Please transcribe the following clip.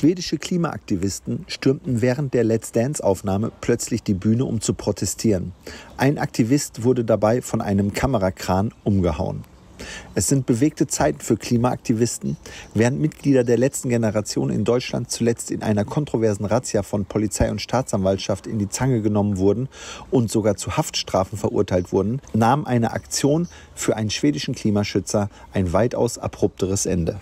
Schwedische Klimaaktivisten stürmten während der Let's Dance-Aufnahme plötzlich die Bühne, um zu protestieren. Ein Aktivist wurde dabei von einem Kamerakran umgehauen. Es sind bewegte Zeiten für Klimaaktivisten. Während Mitglieder der letzten Generation in Deutschland zuletzt in einer kontroversen Razzia von Polizei und Staatsanwaltschaft in die Zange genommen wurden und sogar zu Haftstrafen verurteilt wurden, nahm eine Aktion für einen schwedischen Klimaschützer ein weitaus abrupteres Ende.